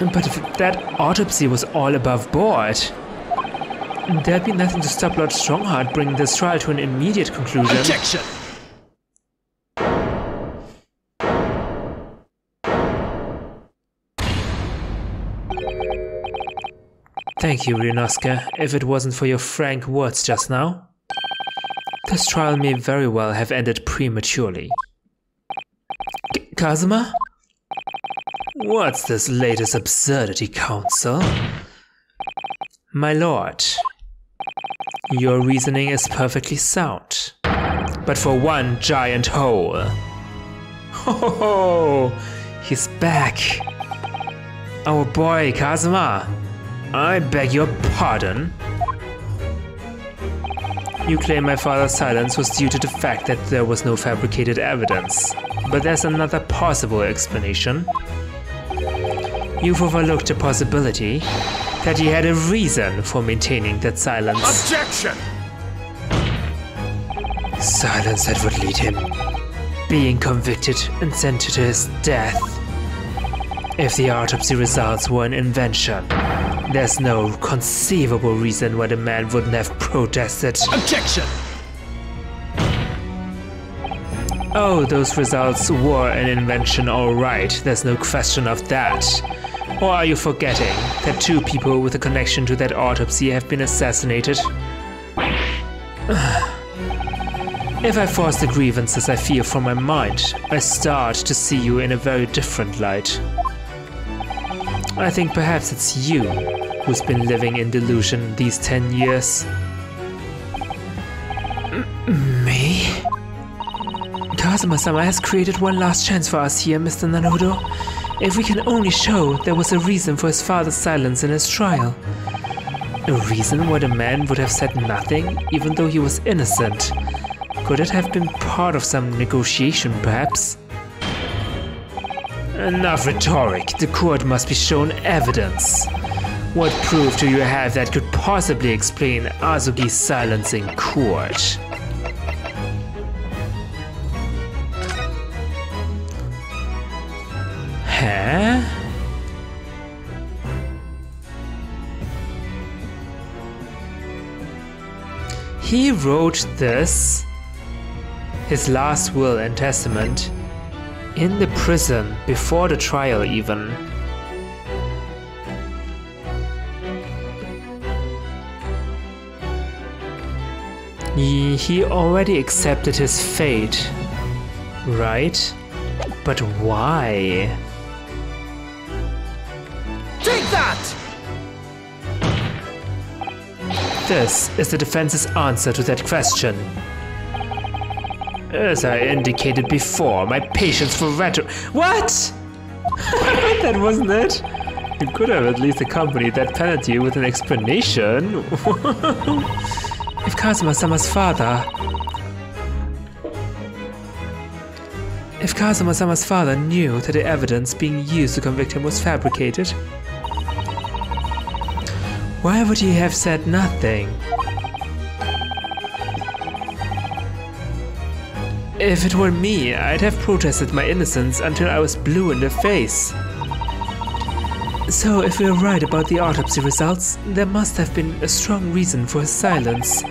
But if that autopsy was all above board, there'd be nothing to stop Lord Strongheart bringing this trial to an immediate conclusion. Objection! Thank you, Ryunosuke, if it wasn't for your frank words just now. This trial may very well have ended prematurely. Kazuma? What's this latest absurdity, counsel? My lord, your reasoning is perfectly sound, but for one giant hole. Ho ho ho! He's back! Our boy Kazuma! I beg your pardon. You claim my father's silence was due to the fact that there was no fabricated evidence, but there's another possible explanation. You've overlooked the possibility that he had a reason for maintaining that silence. Objection! Silence that would lead him being convicted and sent to his death. If the autopsy results were an invention, there's no conceivable reason why the man wouldn't have protested. Objection! Oh, those results were an invention, all right. There's no question of that. Or are you forgetting that two people with a connection to that autopsy have been assassinated? If I force the grievances I feel from my mind, I start to see you in a very different light. I think perhaps it's you who's been living in delusion these 10 years. Me? Kazuma-sama has created one last chance for us here, Mr. Naruhodo. If we can only show there was a reason for his father's silence in his trial. A reason why the man would have said nothing, even though he was innocent. Could it have been part of some negotiation, perhaps? Enough rhetoric. The court must be shown evidence. What proof do you have that could possibly explain Azuki's silence in court? Huh? He wrote this, his last will and testament, in the prison, before the trial even. He already accepted his fate, right? But why? Take that! This is the defense's answer to that question. As I indicated before, my patience for rhetoric. What? That wasn't it. You could have at least accompanied that penalty with an explanation. If Kazuma-sama's father knew that the evidence being used to convict him was fabricated, why would he have said nothing? If it were me, I'd have protested my innocence until I was blue in the face. So if we're right about the autopsy results, there must have been a strong reason for his silence.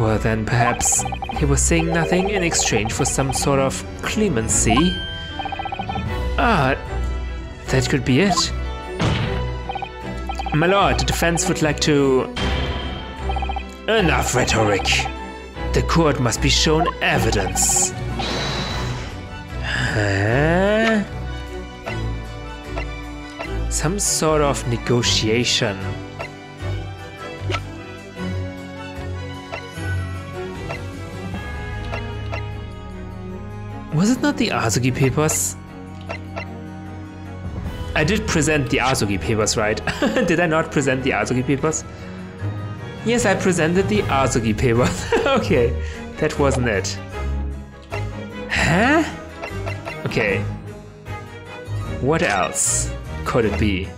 Well then, perhaps he was saying nothing in exchange for some sort of clemency. Ah, that could be it. My lord, the defense would like to... Enough rhetoric. The court must be shown evidence. Huh? Some sort of negotiation. Was it not the Asogi Papers? I did present the Asogi Papers, right? Did I not present the Asogi Papers? Yes, I presented the Asogi Papers. Okay, that wasn't it. Huh? Okay. What else could it be?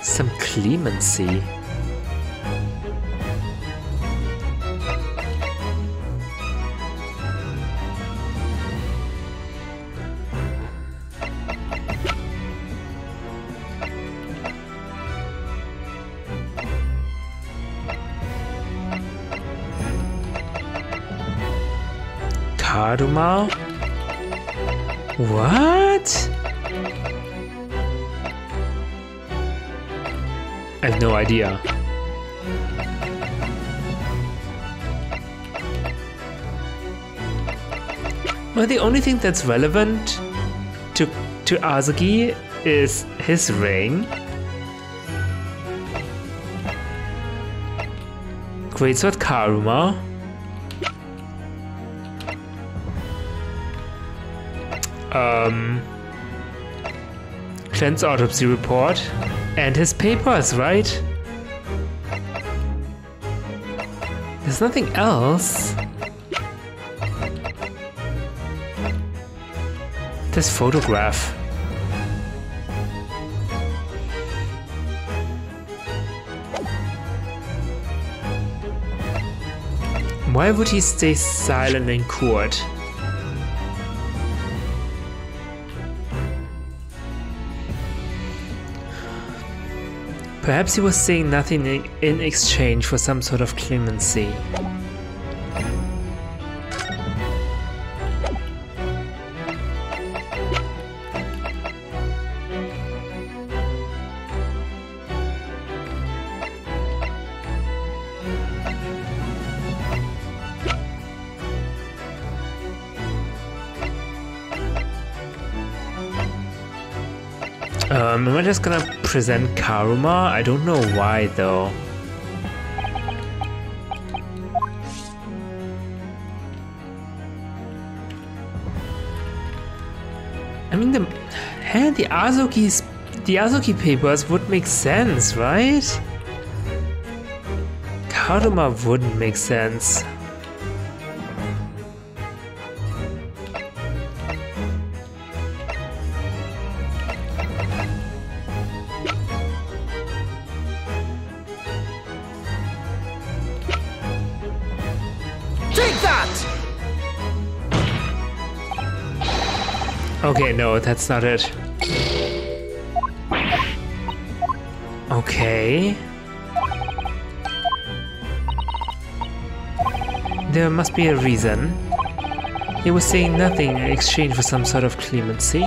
Some clemency. Karuma? What? I have no idea. Well, the only thing that's relevant to Asogi is his ring. Great Sword Karuma. Cleanse autopsy report and his papers, right? There's nothing else. This photograph. Why would he stay silent in court? Perhaps he was saying nothing in exchange for some sort of clemency. Am I just gonna present Karuma? I don't know why though. I mean, the Asogi papers would make sense, right? Karuma wouldn't make sense. Okay, no, that's not it. Okay. There must be a reason. He was saying nothing in exchange for some sort of clemency.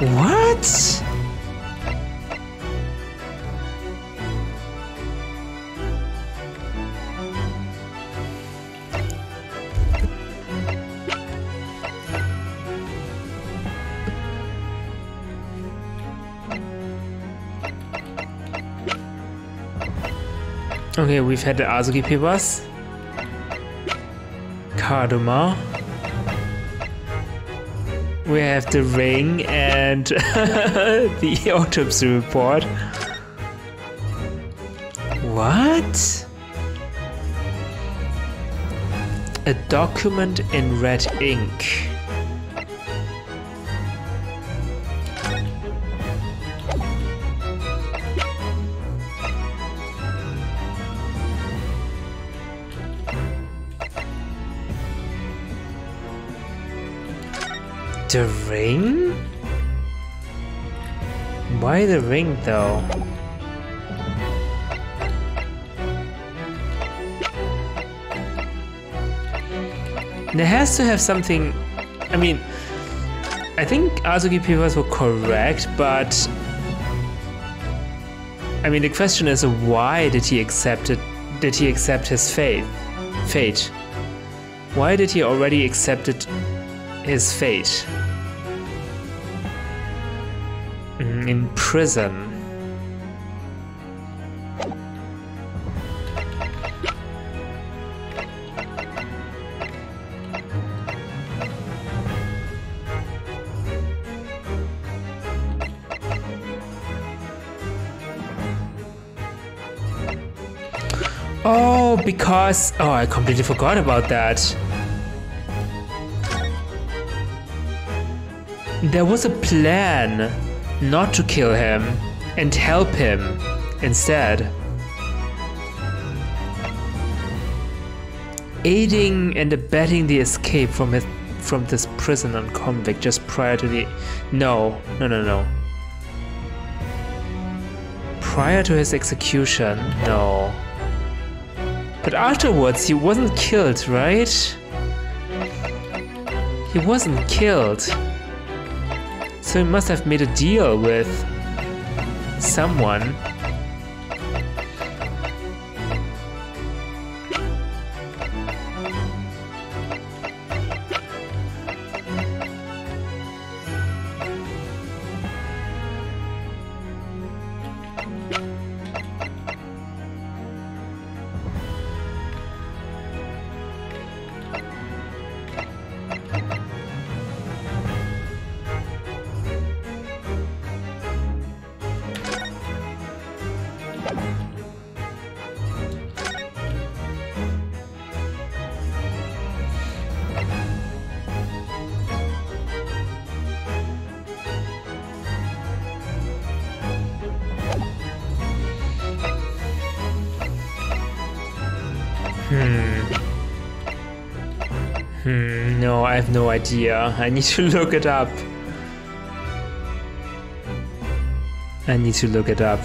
What? Okay, we've had the Asogi papers. Karuma. We have the ring and the autopsy report. What? A document in red ink. The ring? Why the ring though? There has to have something. I mean, I think Asogi papers were correct, but I mean the question is why did he accept it? Did he accept his fate? Why did he already accept it, his fate? In prison. Oh, because... oh, I completely forgot about that. There was a plan not to kill him and help him instead. Aiding and abetting the escape from his, from this prison and convict just prior to the... no, no, no, no. prior to his execution, no. But afterwards he wasn't killed, right? He wasn't killed. So he must have made a deal with someone. No, I have no idea. I need to look it up. I need to look it up.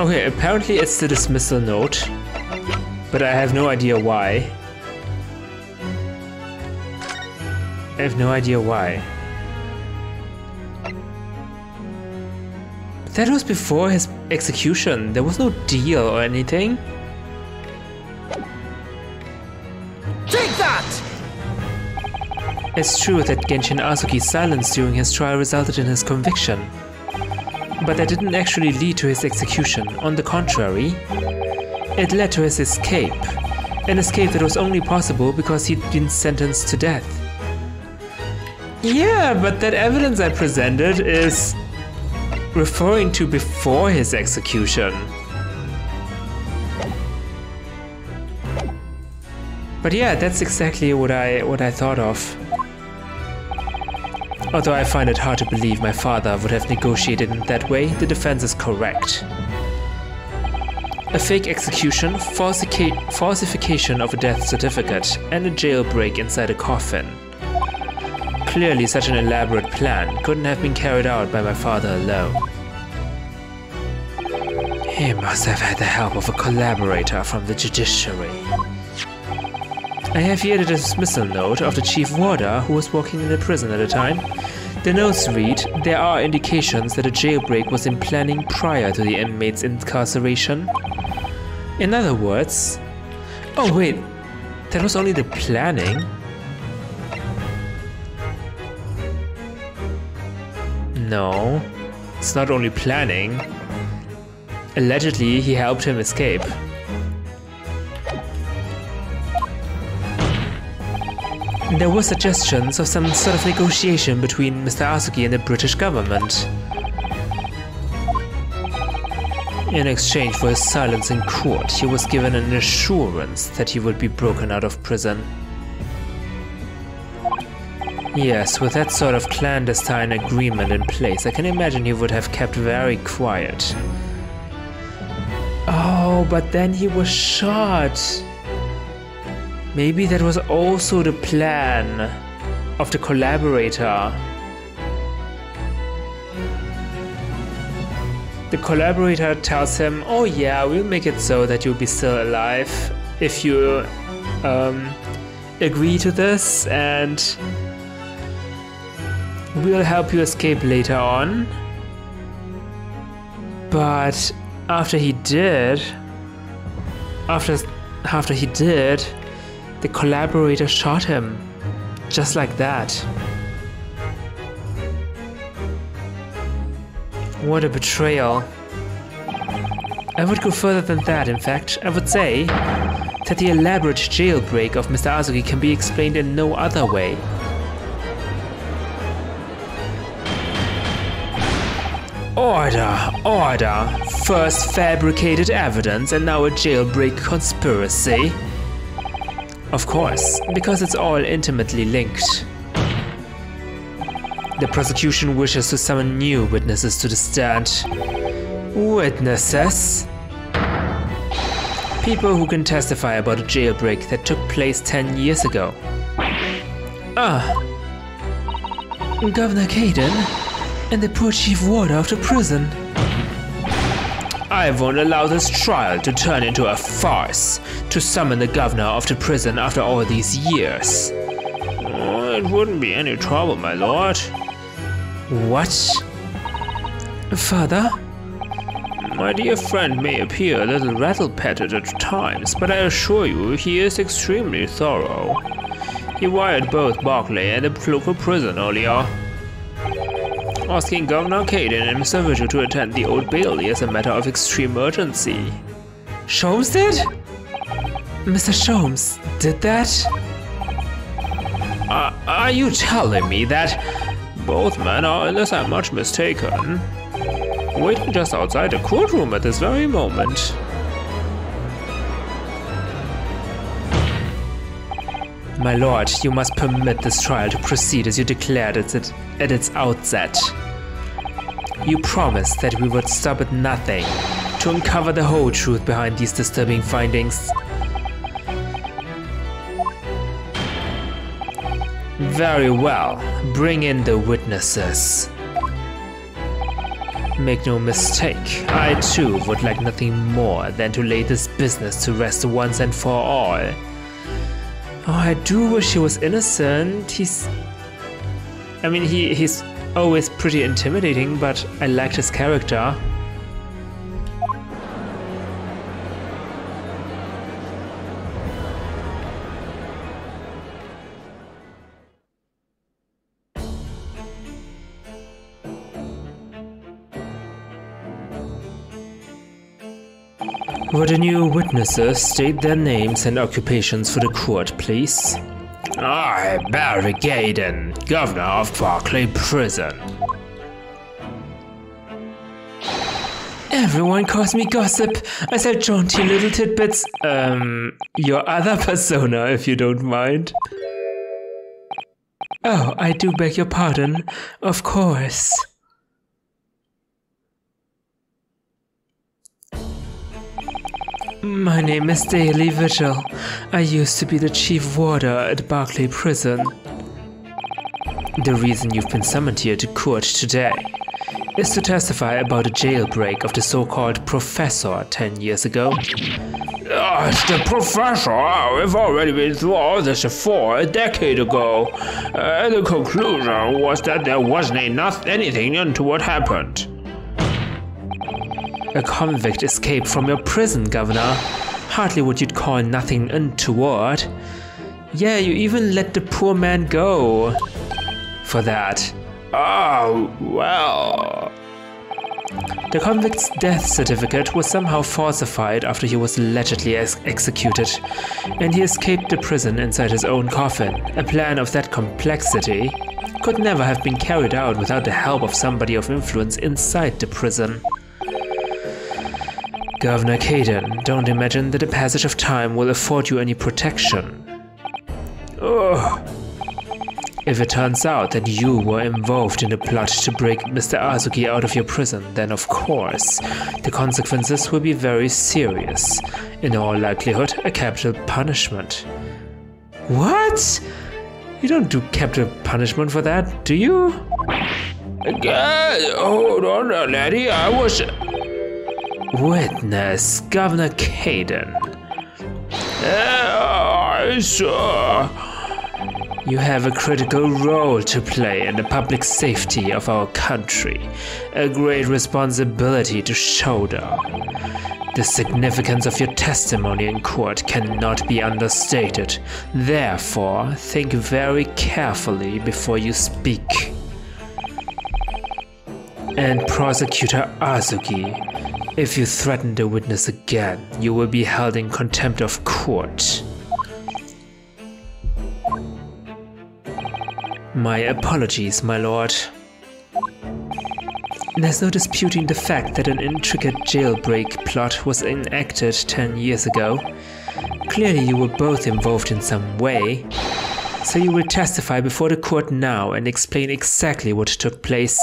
Okay, apparently it's the dismissal note, but I have no idea why. I have no idea why. That was before his execution. There was no deal or anything. Take that! It's true that Genshin Azuki's silence during his trial resulted in his conviction. But that didn't actually lead to his execution. On the contrary, it led to his escape. An escape that was only possible because he'd been sentenced to death. Yeah, but that evidence I presented is referring to before his execution. But yeah, that's exactly what I thought of. Although I find it hard to believe my father would have negotiated in that way, the defense is correct. A fake execution, falsification of a death certificate, and a jailbreak inside a coffin. Clearly such an elaborate plan couldn't have been carried out by my father alone. He must have had the help of a collaborator from the judiciary. I have here the dismissal note of the chief warder who was working in the prison at the time. The notes read, there are indications that a jailbreak was in planning prior to the inmate's incarceration. In other words... Oh wait, that was only the planning? No, it's not only planning. Allegedly, he helped him escape. There were suggestions of some sort of negotiation between Mr. Asogi and the British government in exchange for his silence in court. He was given an assurance that he would be broken out of prison. Yes, with that sort of clandestine agreement in place, I can imagine he would have kept very quiet. Oh, but then he was shot. Maybe that was also the plan of the collaborator. The collaborator tells him, oh yeah, we'll make it so that you'll be still alive if you agree to this, and we'll help you escape later on. But after he did, the collaborator shot him, just like that. What a betrayal. I would go further than that, in fact. I would say that the elaborate jailbreak of Mr. Asogi can be explained in no other way. Order, order. First fabricated evidence and now a jailbreak conspiracy. Of course, because it's all intimately linked. The prosecution wishes to summon new witnesses to the stand. Witnesses? People who can testify about a jailbreak that took place 10 years ago. Governor Gaydon and the poor chief warder of the prison. I won't allow this trial to turn into a farce, to summon the governor of the prison after all these years. Oh, it wouldn't be any trouble, my lord. What? Father? My dear friend may appear a little rattle-pated at times, but I assure you he is extremely thorough. He wired both Barclay and the local prison earlier, asking Governor Gaydon and Mr. Vigil to attend the Old Bailey as a matter of extreme urgency. Sholmes did? Mr. Sholmes did that? Are you telling me that both men are, unless I'm much mistaken, waiting just outside the courtroom at this very moment? My lord, you must permit this trial to proceed as you declared at its outset. You promised that we would stop at nothing to uncover the whole truth behind these disturbing findings. Very well, bring in the witnesses. Make no mistake, I too would like nothing more than to lay this business to rest once and for all. Oh, I do wish he was innocent. He's always pretty intimidating, but I liked his character. Would the new witnesses state their names and occupations for the court, please? I, Barry Gaydon, Governor of Barclay Prison. Everyone calls me Gossip. I sell jaunty little tidbits. Your other persona, if you don't mind. Oh, I do beg your pardon. Of course. My name is Daley Vigil. I used to be the chief warder at Barclay Prison. The reason you've been summoned here to court today is to testify about a jailbreak of the so-called Professor 10 years ago. The Professor? We've already been through all this before, a decade ago. The conclusion was that there wasn't anything into what happened. A convict escaped from your prison, Governor. Hardly what you'd call nothing untoward. Yeah, you even let the poor man go. For that. Oh, well. The convict's death certificate was somehow falsified after he was allegedly executed, and he escaped the prison inside his own coffin. A plan of that complexity could never have been carried out without the help of somebody of influence inside the prison. Governor Gaydon, don't imagine that the passage of time will afford you any protection. Ugh. If it turns out that you were involved in a plot to break Mr. Asogi out of your prison, then of course, the consequences will be very serious. In all likelihood, a capital punishment. What? You don't do capital punishment for that, do you? Hold on, lady, I was... Witness, Governor Gaydon. Sir. You have a critical role to play in the public safety of our country, a great responsibility to shoulder. The significance of your testimony in court cannot be understated. Therefore, think very carefully before you speak. And Prosecutor Asogi, if you threaten the witness again, you will be held in contempt of court. My apologies, my lord. There's no disputing the fact that an intricate jailbreak plot was enacted 10 years ago. Clearly you were both involved in some way. So you will testify before the court now and explain exactly what took place.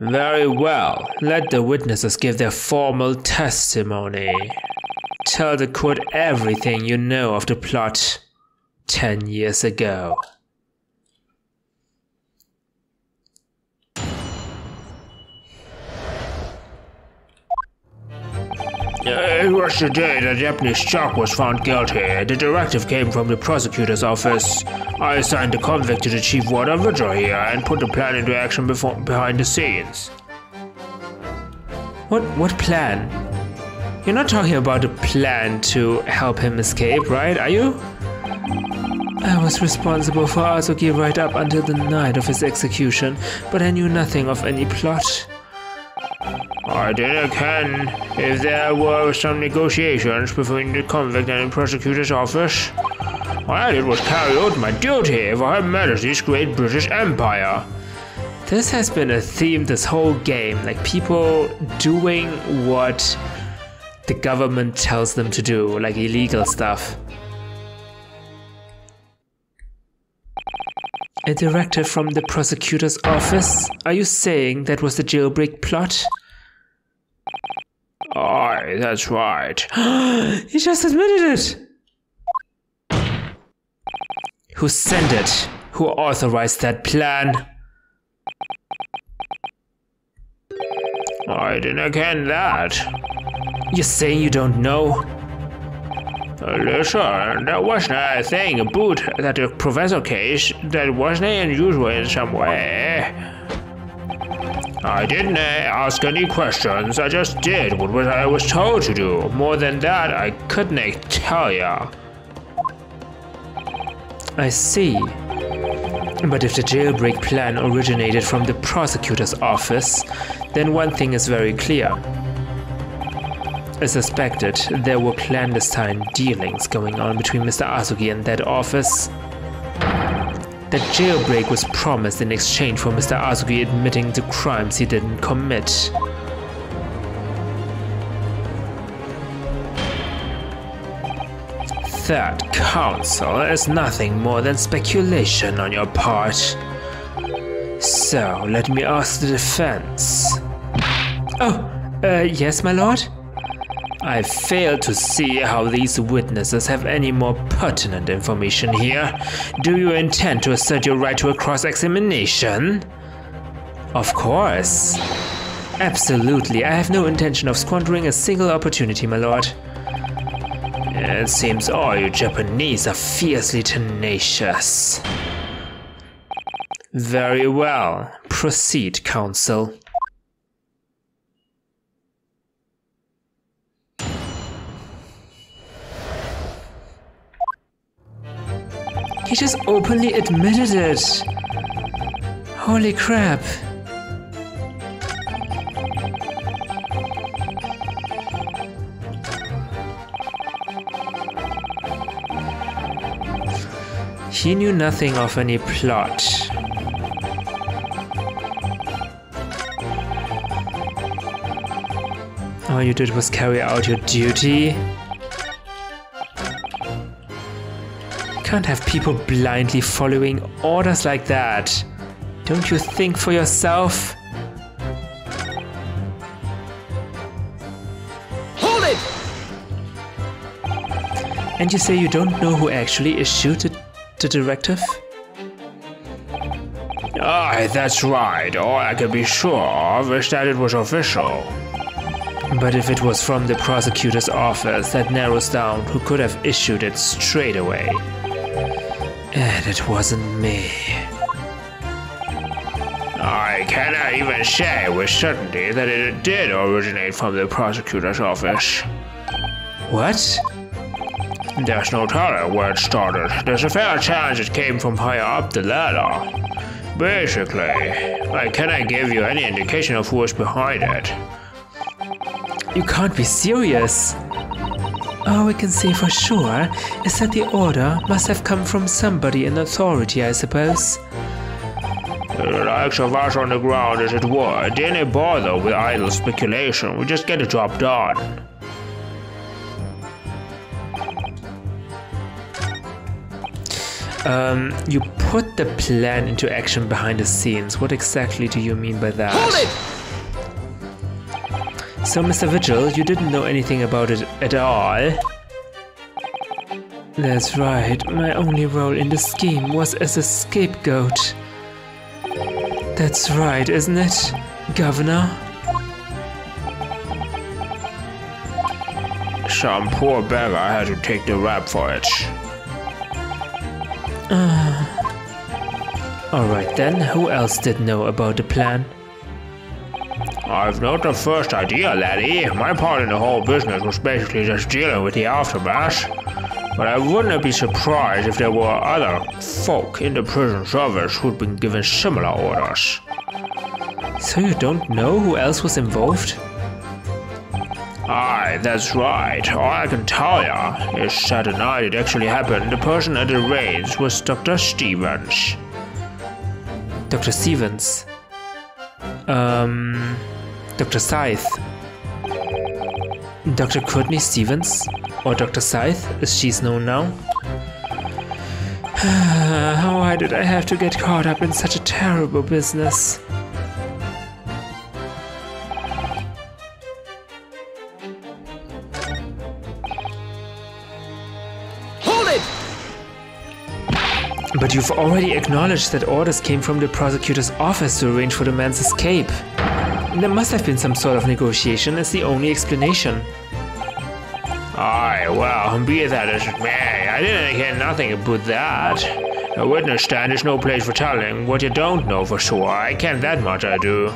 Very well. Let the witnesses give their formal testimony. Tell the court everything you know of the plot 10 years ago. It was the day that Japanese Chuck was found guilty. The directive came from the prosecutor's office. I assigned the convict to the chief warden Vigil here and put the plan into action behind the scenes. What plan? You're not talking about a plan to help him escape, right? Are you? I was responsible for Asogi right up until the night of his execution, but I knew nothing of any plot. I did again. If there were some negotiations between the convict and the prosecutor's office, well, it was carry out my duty for Her Majesty's Great British Empire. This has been a theme this whole game, like people doing what the government tells them to do, like illegal stuff. A directive from the prosecutor's office? Are you saying that was the jailbreak plot? Aye, that's right. He just admitted it! Who sent it? Who authorized that plan? I didn't get that. You're saying you don't know? Listen, there wasn't a thing about that the professor case that wasn't unusual in some way. I didn't ask any questions, I just did what I was told to do. More than that, I couldn't tell ya. I see. But if the jailbreak plan originated from the prosecutor's office, then one thing is very clear. As suspected, there were clandestine dealings going on between Mr. Asogi and that office. That jailbreak was promised in exchange for Mr. Asogi admitting the crimes he didn't commit. That counsel is nothing more than speculation on your part. So, let me ask the defense. Yes, my lord? I fail to see how these witnesses have any more pertinent information here. Do you intend to assert your right to a cross-examination? Of course. Absolutely, I have no intention of squandering a single opportunity, my lord. It seems all you Japanese are fiercely tenacious. Very well. Proceed, counsel. He just openly admitted it. Holy crap. He knew nothing of any plot. All you did was carry out your duty. Can't have people blindly following orders like that. Don't you think for yourself? Hold it! And you say you don't know who actually issued the directive? Aye, that's right. All I can be sure of is that it was official. But if it was from the prosecutor's office, that narrows down who could have issued it straight away. And it wasn't me. I cannot even say with certainty that it did originate from the prosecutor's office. What? There's no telling where it started. There's a fair chance it came from higher up the ladder. Basically, I cannot give you any indication of who is behind it. You can't be serious. All we can say for sure is that the order must have come from somebody in authority, I suppose. The likes of us on the ground, as it were, didn't bother with idle speculation. We just get the job done. You put the plan into action behind the scenes. What exactly do you mean by that? Hold it! So, Mr. Vigil, you didn't know anything about it at all. That's right. My only role in the scheme was as a scapegoat. That's right, isn't it, Governor? Some poor beggar had to take the rap for it. Alright then, who else did know about the plan? I've not the first idea, laddie. My part in the whole business was basically just dealing with the aftermath. But I wouldn't be surprised if there were other folk in the prison service who'd been given similar orders. So you don't know who else was involved? Aye, that's right. All I can tell ya is that the night it actually happened, the person at the reins was Dr. Stevens. Dr. Stevens? Dr. Scythe? Dr. Courtney Stevens? Or Dr. Scythe, as she's known now? Why did I have to get caught up in such a terrible business? But you've already acknowledged that orders came from the prosecutor's office to arrange for the man's escape. There must have been some sort of negotiation, is the only explanation. Aye, well, be that as it may, I didn't hear nothing about that. A witness stand is no place for telling what you don't know for sure. I can't that much, I do.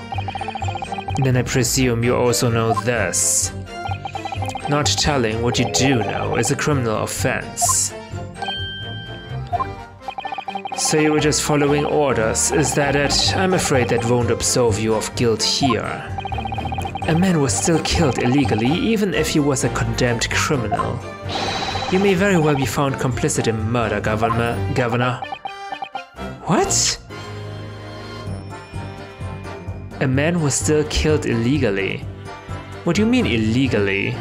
Then I presume you also know this. Not telling what you do know is a criminal offense. So you were just following orders, is that it? I'm afraid that won't absolve you of guilt here. A man was still killed illegally, even if he was a condemned criminal. You may very well be found complicit in murder, Governor. What? A man was still killed illegally. What do you mean illegally?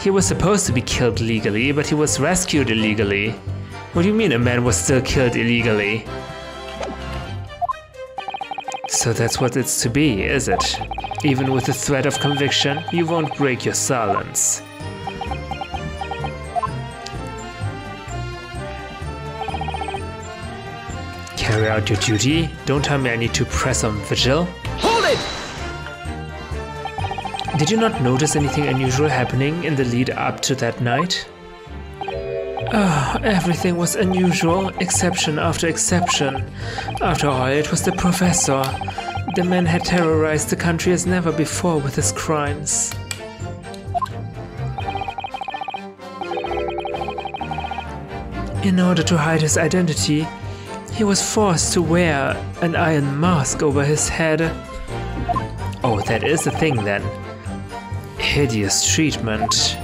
He was supposed to be killed legally, but he was rescued illegally. What do you mean a man was still killed illegally? So that's what it's to be, is it? Even with the threat of conviction, you won't break your silence. Carry out your duty. Don't tell me I need to press on Vigil. Hold it! Did you not notice anything unusual happening in the lead up to that night? Oh, everything was unusual, exception after exception. After all, it was the Professor. The man had terrorized the country as never before with his crimes. In order to hide his identity, he was forced to wear an iron mask over his head. Oh, that is the thing then. Hideous treatment.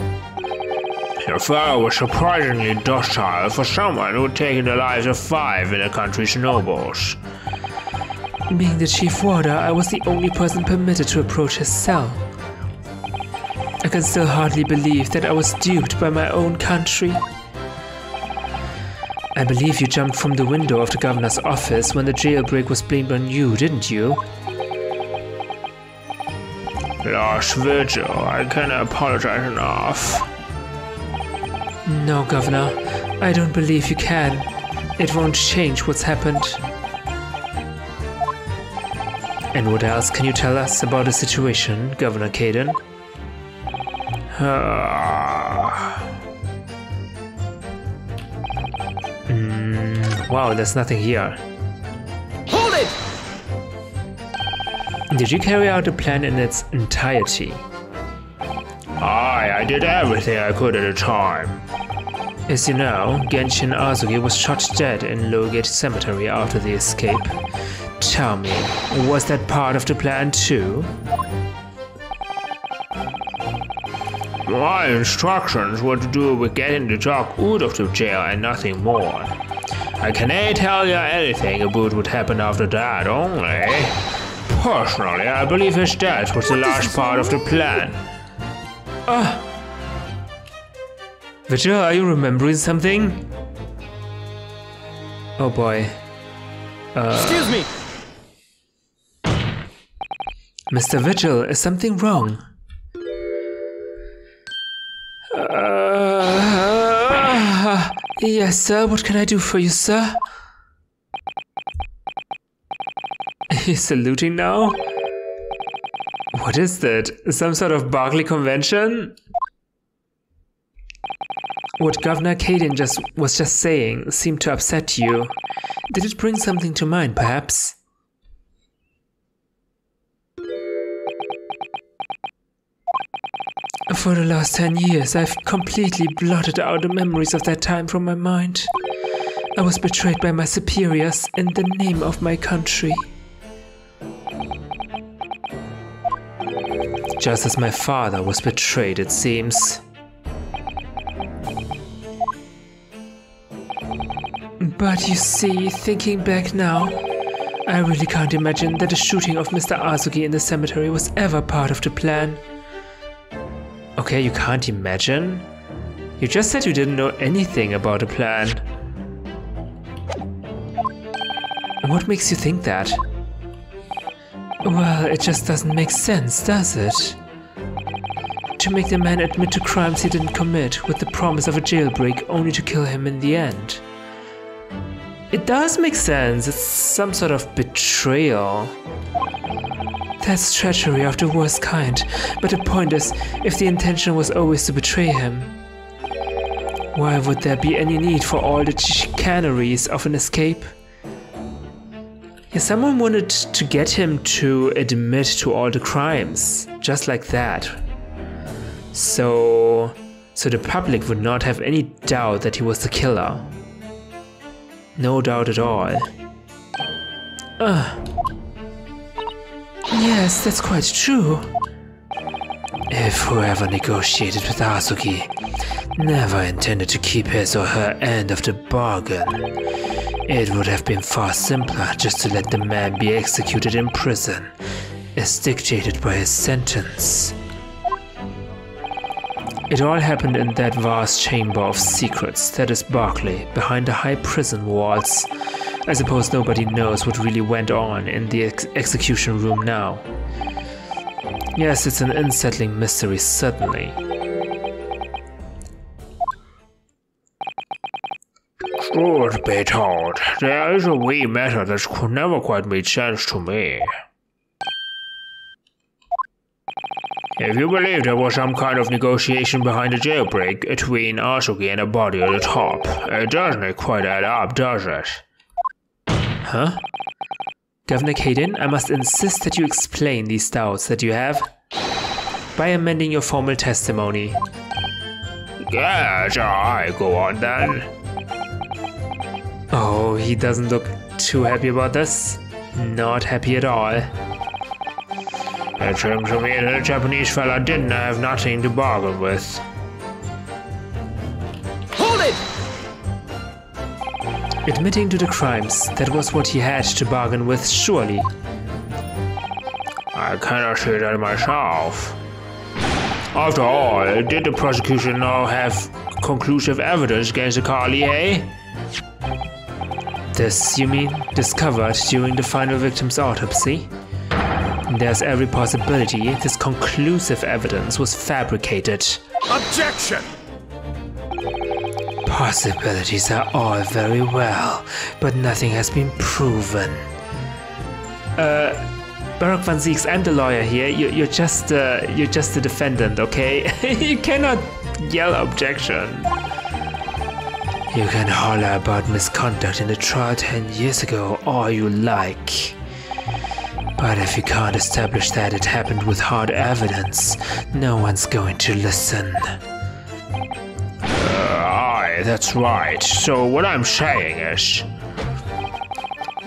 The fellow was surprisingly docile for someone who'd taken the lives of 5 in the country's nobles. Being the chief warder, I was the only person permitted to approach his cell. I can still hardly believe that I was duped by my own country. I believe you jumped from the window of the governor's office when the jailbreak was blamed on you, didn't you? Lord Vigil, I cannot apologize enough. No, Governor, I don't believe you can. It won't change what's happened. And what else can you tell us about the situation, Governor Gaydon? Wow, there's nothing here. Hold it! Did you carry out the plan in its entirety? Aye, I did everything I could at the time. As you know, Genshin Azuki was shot dead in Lowgate Cemetery after the escape. Tell me, was that part of the plan too? My instructions were to do with getting the dog out of the jail and nothing more. I can't tell you anything about what happened after that only. Personally, I believe his death was the last part of the plan. Vigil, are you remembering something? Oh boy. Excuse me! Mr. Vigil, is something wrong? Yes, sir. What can I do for you, sir? He's saluting now? What is that? Some sort of Barclay convention? What Governor Gaydon was just saying seemed to upset you. Did it bring something to mind, perhaps? For the last 10 years, I've completely blotted out the memories of that time from my mind. I was betrayed by my superiors in the name of my country. Just as my father was betrayed, it seems. But you see, thinking back now, I really can't imagine that the shooting of Mr. Asogi in the cemetery was ever part of the plan. Okay, you can't imagine? You just said you didn't know anything about the plan. What makes you think that? Well, it just doesn't make sense, does it? To make the man admit to crimes he didn't commit with the promise of a jailbreak only to kill him in the end. It does make sense. It's some sort of betrayal. That's treachery of the worst kind, but the point is, if the intention was always to betray him, why would there be any need for all the chicaneries of an escape? Yeah, someone wanted to get him to admit to all the crimes, just like that. So the public would not have any doubt that he was the killer. No doubt at all. Yes, that's quite true. If whoever negotiated with Asogi never intended to keep his or her end of the bargain, it would have been far simpler just to let the man be executed in prison, as dictated by his sentence. It all happened in that vast chamber of secrets that is Barclay, behind the high prison walls. I suppose nobody knows what really went on in the execution room now. Yes, it's an unsettling mystery, certainly. Truth be told, there is a wee matter that could never quite make sense to me. If you believe there was some kind of negotiation behind the jailbreak between Asogi and a body at the top, it doesn't quite add up, does it? Huh? Governor Gaydon, I must insist that you explain these doubts that you have by amending your formal testimony. Yes, I go on then. Oh, he doesn't look too happy about this. Not happy at all. It seems to me that the Japanese fella didn't have nothing to bargain with. Hold it! Admitting to the crimes, that was what he had to bargain with, surely. I cannot see that myself. After all, did the prosecution now have conclusive evidence against the Carly, eh? This, you mean, discovered during the final victim's autopsy? There's every possibility this conclusive evidence was fabricated. Objection! Possibilities are all very well, but nothing has been proven. Barok van Zieks, I'm the lawyer here. You're just the defendant, okay? You cannot yell objection. You can holler about misconduct in the trial 10 years ago all you like. But if you can't establish that it happened with hard evidence, no one's going to listen. Aye, that's right. So what I'm saying is,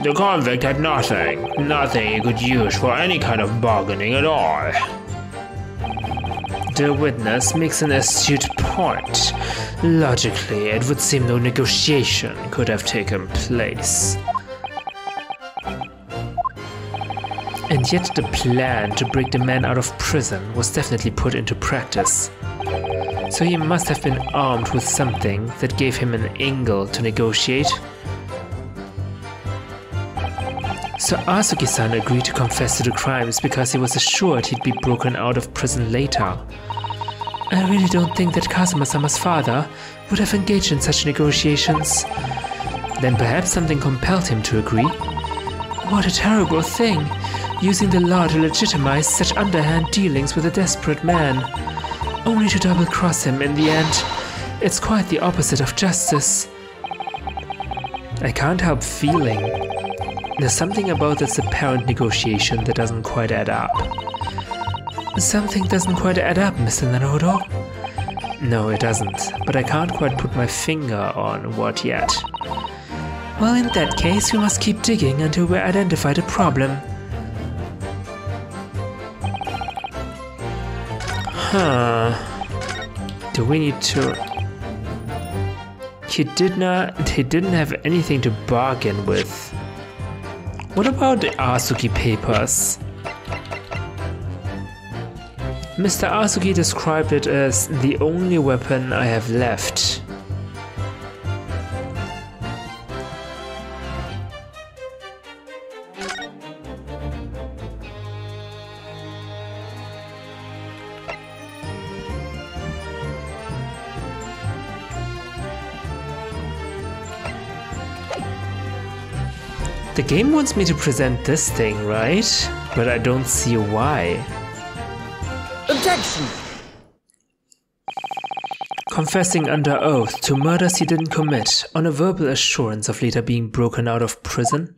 the convict had nothing he could use for any kind of bargaining at all. The witness makes an astute point. Logically, it would seem no negotiation could have taken place. And yet the plan to break the man out of prison was definitely put into practice. So he must have been armed with something that gave him an angle to negotiate. So Asogi-san agreed to confess to the crimes because he was assured he'd be broken out of prison later. I really don't think that Kazuma-sama's father would have engaged in such negotiations. Then perhaps something compelled him to agree. What a terrible thing, using the law to legitimize such underhand dealings with a desperate man. Only to double-cross him in the end. It's quite the opposite of justice. I can't help feeling there's something about this apparent negotiation that doesn't quite add up. Something doesn't quite add up, Mr. Naruhodo? No, it doesn't, but I can't quite put my finger on what yet. Well, in that case, we must keep digging until we identify the problem. Do we need to... He didn't have anything to bargain with. What about the Asogi papers? Mr. Asogi described it as the only weapon I have left. The game wants me to present this thing, right? But I don't see why. Objection! Confessing under oath to murders he didn't commit on a verbal assurance of later being broken out of prison?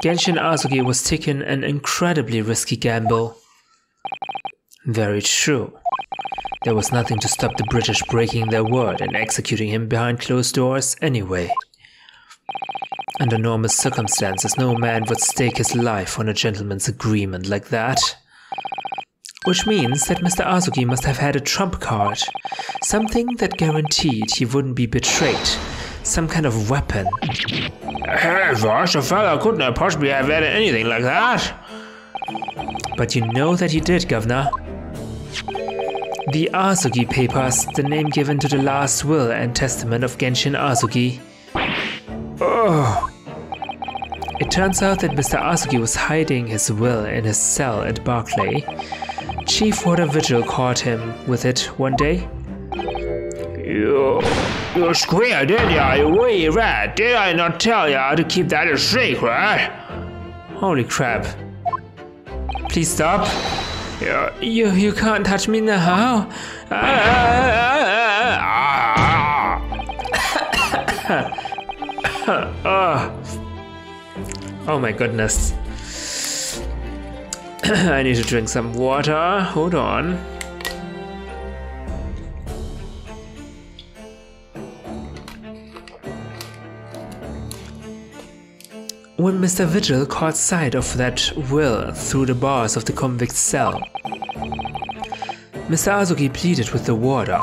Genshin Azuki was taking an incredibly risky gamble. Very true. There was nothing to stop the British breaking their word and executing him behind closed doors anyway. Under normal circumstances, no man would stake his life on a gentleman's agreement like that. Which means that Mr. Asogi must have had a trump card. Something that guaranteed he wouldn't be betrayed. Some kind of weapon. Hey, Vosh, a fellow couldn't have possibly have had anything like that. But you know that he did, Governor. The Asogi Papers, the name given to the last will and testament of Genshin Asogi. Oh. It turns out that Mr. Asogi was hiding his will in his cell at Barclay. Chief Warder Vigil caught him with it one day. You squeal, did ya, you wee rat? Did I not tell ya to keep that a secret? Holy crap. Please stop. You can't touch me now. Oh my goodness. I need to drink some water. Hold on. When Mr. Vigil caught sight of that will through the bars of the convict's cell, Mr. Asogi pleaded with the warder.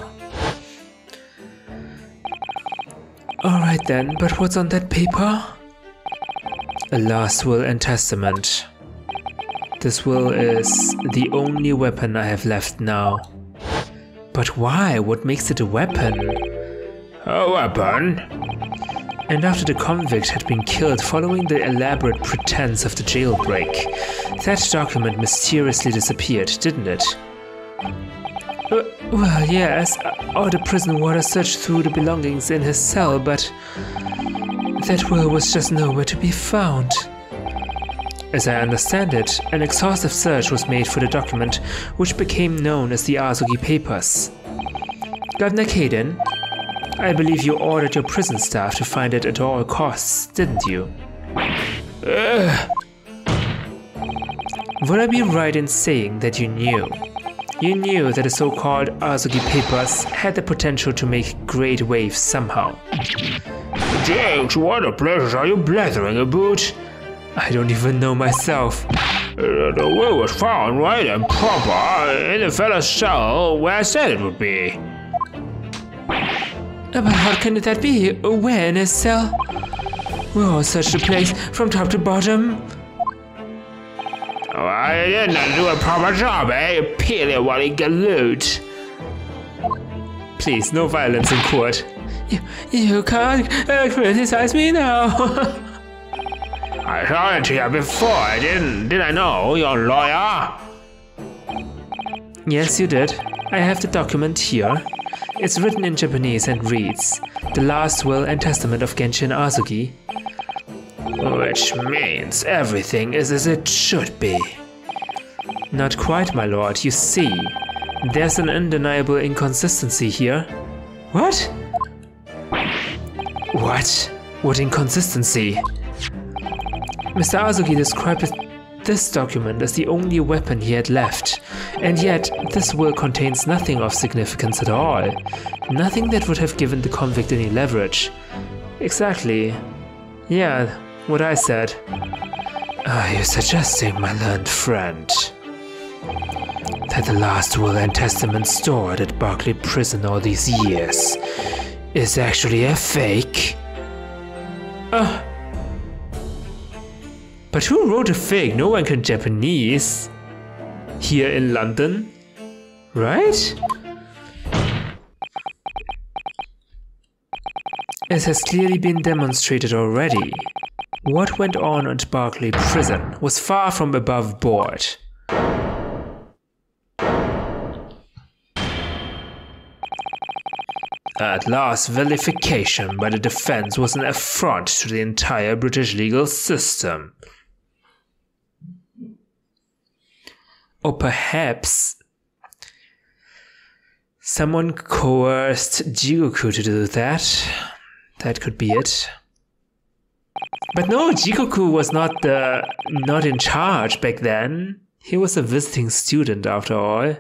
Alright then, but what's on that paper? A last will and testament. This will is the only weapon I have left now. But why? What makes it a weapon? A weapon? And after the convict had been killed following the elaborate pretense of the jailbreak, that document mysteriously disappeared, didn't it? Well, yes, or the prison warder searched through the belongings in his cell, but that will was just nowhere to be found. As I understand it, an exhaustive search was made for the document, which became known as the Asogi Papers. Governor Gaydon, I believe you ordered your prison staff to find it at all costs, didn't you? Would I be right in saying that you knew? You knew that the so-called Asogi Papers had the potential to make great waves somehow. Jakes, what a pleasure are you blathering about? I don't even know myself. The will was found right and proper in the fellow's cell where I said it would be. But how can that be? Where in his cell? We all searched the place from top to bottom. I did not do a proper job, eh? Peel it while you get loot. Please, no violence in court. You can't criticize me now. I heard you here before, did I know you're a lawyer? Yes, you did. I have the document here. It's written in Japanese and reads, The Last Will and Testament of Genshin Azuki. Which means everything is as it should be. Not quite, my lord. You see, there's an undeniable inconsistency here. What? What? What inconsistency? Mr. Asogi described this document as the only weapon he had left, and yet this will contains nothing of significance at all. Nothing that would have given the convict any leverage. Exactly. Yeah, what I said. Are you suggesting, my learned friend, that the last will and testament stored at Barclay Prison all these years is actually a fake? But who wrote a fake? No one can Japanese. Here in London? Right? As has clearly been demonstrated already, what went on at Barclay Prison was far from above board. At last, vilification by the defense was an affront to the entire British legal system. Or perhaps someone coerced Jigoku to do that. That could be it. But no, Jigoku was not in charge back then. He was a visiting student after all.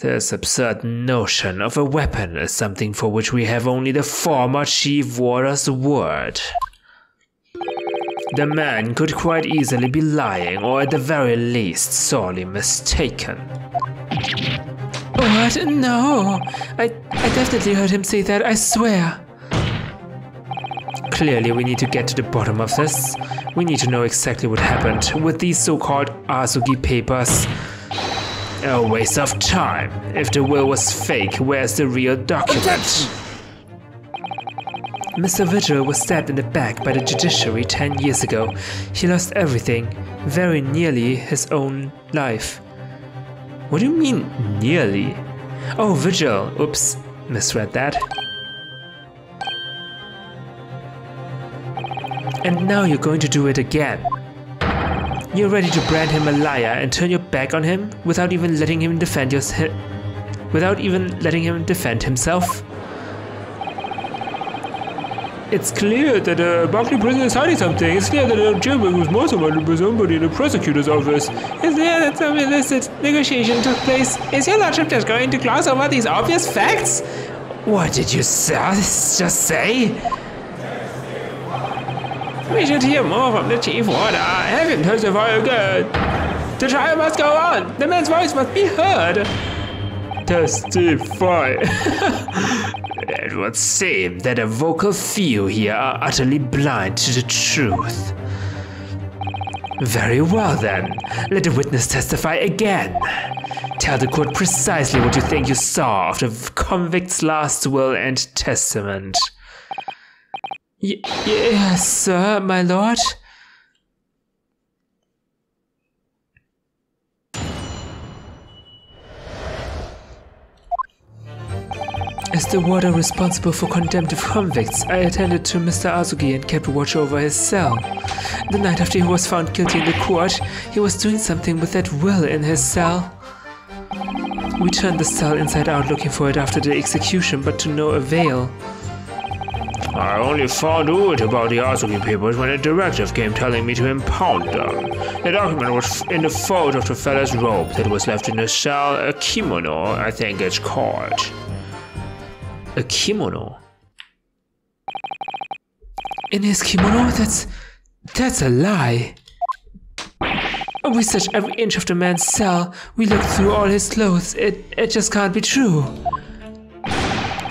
This absurd notion of a weapon is something for which we have only the former chief warder's word. The man could quite easily be lying, or at the very least, sorely mistaken. What? No! I definitely heard him say that, I swear! Clearly, we need to get to the bottom of this. We need to know exactly what happened with these so-called Asogi papers. A waste of time. If the will was fake, where's the real document? Mr. Vigil was stabbed in the back by the judiciary 10 years ago. He lost everything, very nearly his own life. What do you mean, nearly? Oh, Vigil. Oops, misread that. And now you're going to do it again. You're ready to brand him a liar and turn your back on him without even letting him defend himself? It's clear that Barclay Prison is hiding something. It's clear that a jailbreak was motivated by somebody in the prosecutor's office. It's clear that some illicit negotiation took place. Is your lordship just going to gloss over these obvious facts? What did you just say? We should hear more from the chief warder. Have him testify again. The trial must go on. The man's voice must be heard. Testify. It would seem that a vocal few here are utterly blind to the truth. Very well then. Let the witness testify again. Tell the court precisely what you think you saw of the convict's last will and testament. Yes, sir, my lord. As the warder responsible for contempt of convicts, I attended to Mr. Asogi and kept watch over his cell. The night after he was found guilty in the court, he was doing something with that will in his cell. We turned the cell inside out looking for it after the execution, but to no avail. I only found out about the Asogi papers when a directive came telling me to impound them. The document was in the fold of the fella's robe that was left in the cell, a kimono, I think it's called. A kimono? In his kimono? That's a lie. We searched every inch of the man's cell. We looked through all his clothes. It just can't be true.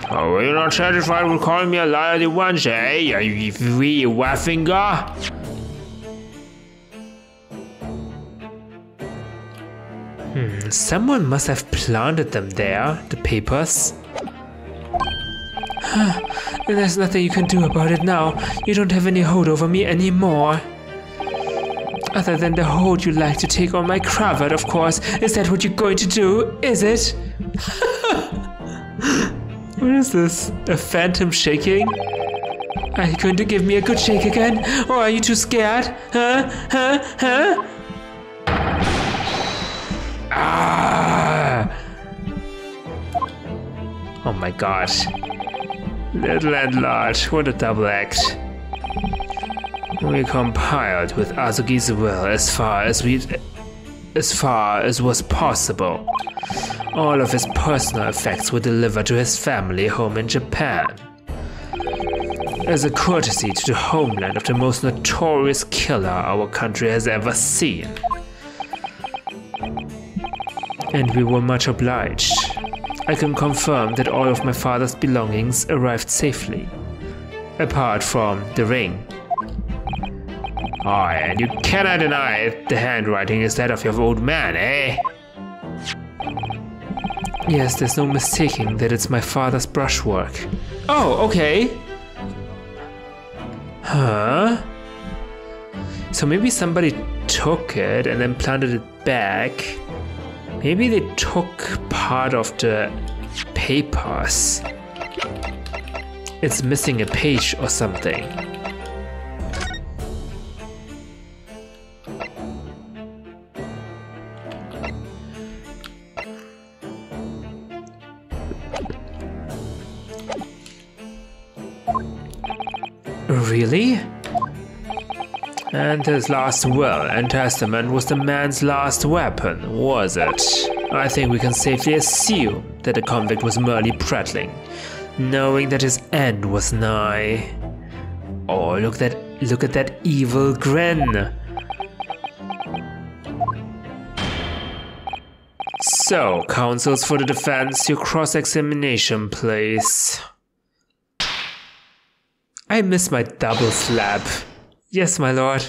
Oh, were you not satisfied with calling me a liar the one day, eh? You waffinger? Someone must have planted them there, the papers. and there's nothing you can do about it now. You don't have any hold over me anymore. Other than the hold you like to take on my cravat, of course. Is that what you're going to do? Is it? What is this? A phantom shaking? Are you going to give me a good shake again? Or are you too scared? Huh? Huh? Huh? Ah! Oh my god. Little and large, what a double act. We compiled with Azuki's will as far as was possible. All of his personal effects were delivered to his family home in Japan, as a courtesy to the homeland of the most notorious killer our country has ever seen. And we were much obliged. I can confirm that all of my father's belongings arrived safely, apart from the ring. Oh, and you cannot deny the handwriting is that of your old man, eh? Yes, there's no mistaking that it's my father's brushwork. Oh, okay. Huh? So maybe somebody took it and then planted it back. Maybe they took part of the papers. It's missing a page or something. Really? And his last will and testament was the man's last weapon, was it? I think we can safely assume that the convict was merely prattling, knowing that his end was nigh. Oh, look at that evil grin. So, counsels for the defense, your cross-examination, please. I miss my double slap. Yes, my lord.